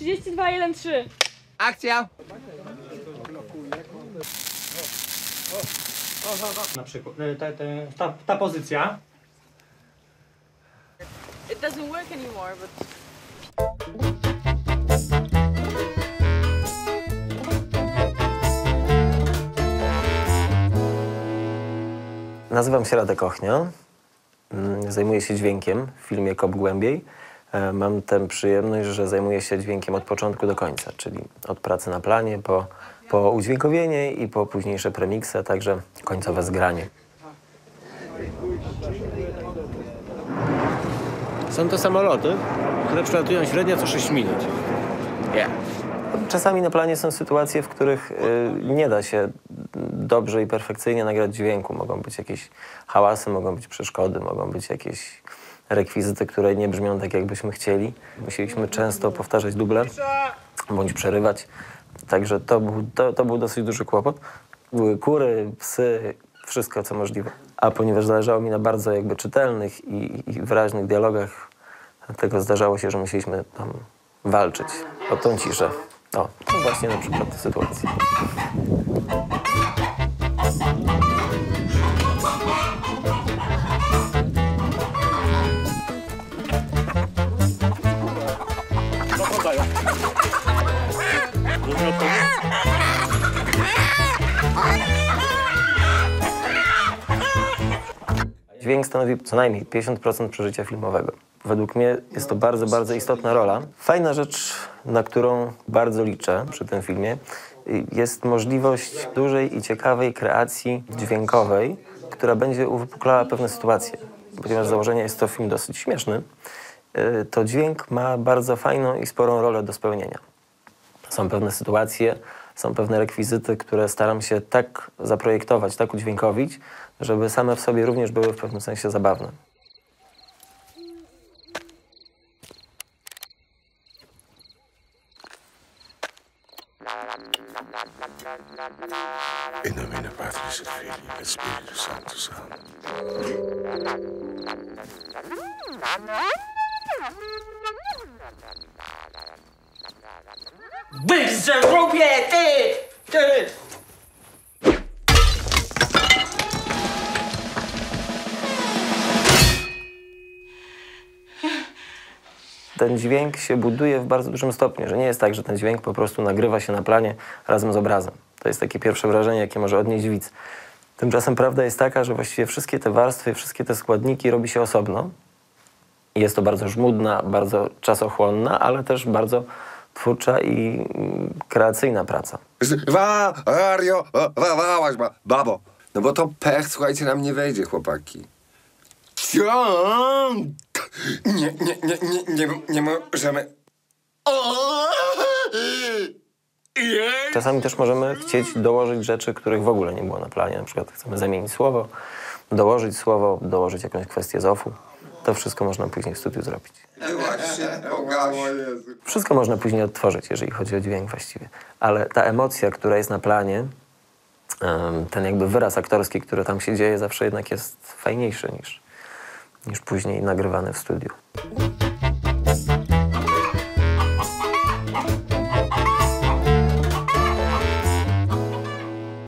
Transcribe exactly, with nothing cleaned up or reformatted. trzydzieści dwa, jeden, trzy. Akcja! Na przykład ta, ta, ta pozycja. It doesn't work anymore, but... Nazywam się Radek Ochnio. Zajmuję się dźwiękiem w filmie Kop Głębiej. Mam tę przyjemność, że zajmuję się dźwiękiem od początku do końca, czyli od pracy na planie, po, po udźwiękowienie i po późniejsze premiksy, a także końcowe zgranie. Są to samoloty, które przelatują średnio co sześć minut. Yeah. Czasami na planie są sytuacje, w których y, nie da się dobrze i perfekcyjnie nagrać dźwięku. Mogą być jakieś hałasy, mogą być przeszkody, mogą być jakieś rekwizyty, które nie brzmią tak, jakbyśmy chcieli. Musieliśmy często powtarzać duble bądź przerywać. Także to był, to, to był dosyć duży kłopot. Były kury, psy, wszystko co możliwe. A ponieważ zależało mi na bardzo jakby czytelnych i, i wyraźnych dialogach, dlatego zdarzało się, że musieliśmy tam walczyć o tą ciszę. O, to właśnie na przykład sytuacja. Dźwięk stanowi co najmniej pięćdziesiąt procent przeżycia filmowego. Według mnie jest to bardzo, bardzo istotna rola. Fajna rzecz, na którą bardzo liczę przy tym filmie, jest możliwość dużej i ciekawej kreacji dźwiękowej, która będzie uwypuklała pewne sytuacje. Ponieważ z założenia jest to film dosyć śmieszny, to dźwięk ma bardzo fajną i sporą rolę do spełnienia. Są pewne sytuacje, są pewne rekwizyty, które staram się tak zaprojektować, tak udźwiękowić, żeby same w sobie również były w pewnym sensie zabawne. Byś zrobię, ty! Ty! Ten dźwięk się buduje w bardzo dużym stopniu, że nie jest tak, że ten dźwięk po prostu nagrywa się na planie razem z obrazem. To jest takie pierwsze wrażenie, jakie może odnieść widz. Tymczasem prawda jest taka, że właściwie wszystkie te warstwy, wszystkie te składniki robi się osobno. Jest to bardzo żmudna, bardzo czasochłonna, ale też bardzo twórcza i kreacyjna praca. Wa, ario, wa, wałaś, babo. No bo to pech, słuchajcie, nam nie wejdzie, chłopaki. Ciąg! Nie, nie, nie, nie, nie, nie możemy... Czasami też możemy chcieć dołożyć rzeczy, których w ogóle nie było na planie. Na przykład chcemy zamienić słowo, dołożyć słowo, dołożyć jakąś kwestię z ofu. To wszystko można później w studiu zrobić. Wszystko można później odtworzyć, jeżeli chodzi o dźwięk właściwie. Ale ta emocja, która jest na planie, ten jakby wyraz aktorski, który tam się dzieje, zawsze jednak jest fajniejszy niż, niż później nagrywany w studiu.